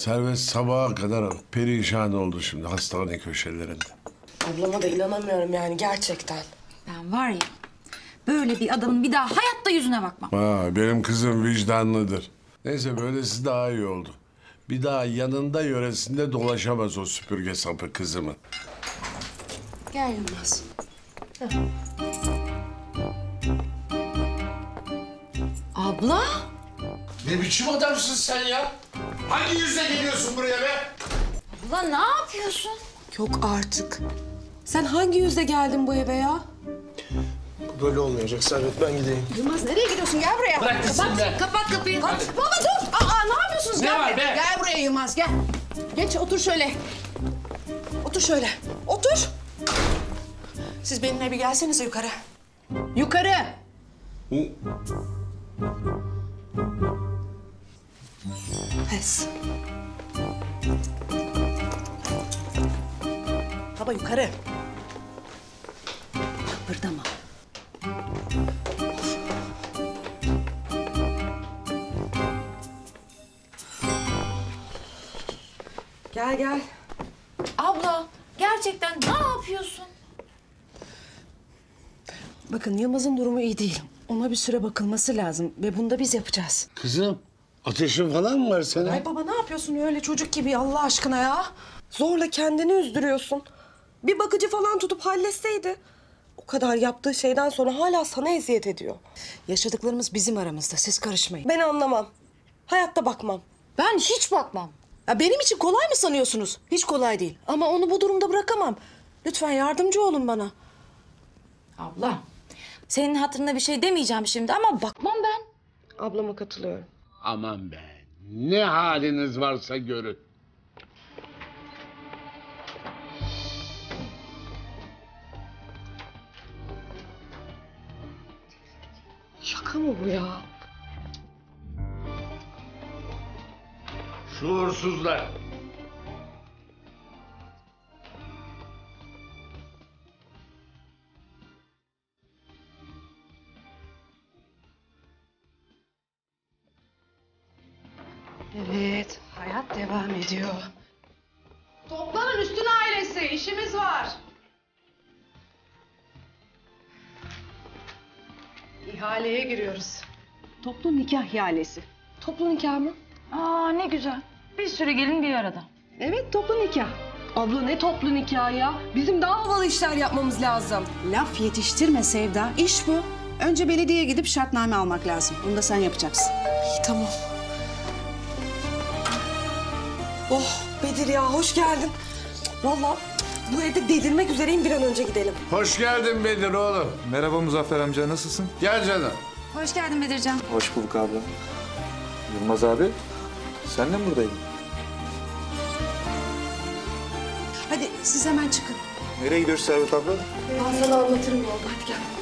Servet sabaha kadar perişan oldu şimdi hastane köşelerinde. Ablama da inanamıyorum yani gerçekten. Ben var ya böyle bir adamın bir daha hayatta yüzüne bakmam. Ha, benim kızım vicdanlıdır. Neyse böylesi daha iyi oldu. Bir daha yanında yöresinde dolaşamaz o süpürge sapı kızımın. Gel Yılmaz. Abla? Ne biçim adamsın sen ya? Hangi yüzle geliyorsun buraya be? Abla ne yapıyorsun? Yok artık. Sen hangi yüzle geldin bu eve ya? Böyle olmayacak Servet, ben gideyim. Yılmaz nereye gidiyorsun? Gel buraya. Bırak kapat, be. Kapat kapıyı. Hadi. Baba dur. Aa, ne yapıyorsunuz? Ne gel var be? Gel buraya Yılmaz, gel. Geç otur şöyle. Otur şöyle. Otur. Siz benimle bir gelsenize yukarı. Yukarı. Pes. Baba yukarı. Kıpırdama. Gel gel. Abla gerçekten ne yapıyorsun? Bakın Yılmaz'ın durumu iyi değil. Ona bir süre bakılması lazım ve bunu da biz yapacağız. Kızım ateşin falan mı var senin? Ay baba ne yapıyorsun öyle çocuk gibi Allah aşkına ya? Zorla kendini üzdürüyorsun. Bir bakıcı falan tutup halletseydi. O kadar yaptığı şeyden sonra hala sana eziyet ediyor. Yaşadıklarımız bizim aramızda, siz karışmayın. Ben anlamam. Hayatta bakmam. Ben hiç bakmam. Ya benim için kolay mı sanıyorsunuz? Hiç kolay değil. Ama onu bu durumda bırakamam. Lütfen yardımcı olun bana. Abla, senin hatırına bir şey demeyeceğim şimdi ama bakmam ben. Ablama katılıyorum. Aman be, ne haliniz varsa görün. Şaka mı bu ya? Şuursuzlar. Evet, hayat devam ediyor. Toplanın üstün ailesi, işimiz var. İhaleye giriyoruz. Toplu nikah ihalesi. Toplu nikah mı? Aa ne güzel. Bir sürü gelin bir arada. Evet toplu nikah. Abla ne toplu nikah ya? Bizim daha havalı işler yapmamız lazım. Laf yetiştirme Sevda. İş bu. Önce belediyeye gidip şartname almak lazım. Bunu da sen yapacaksın. İyi tamam. Oh Bedir ya hoş geldin. Vallahi bu evde delirmek üzereyim, bir an önce gidelim. Hoş geldin Bedir oğlum. Merhaba Muzaffer amca, nasılsın? Gel canım. Hoş geldin Bedircan. Hoş bulduk abla. Yılmaz abi, sen de mi buradaydın? Hadi siz hemen çıkın. Nereye gidiyoruz Servet abla? Ben sana anlatırım yolda, hadi gel.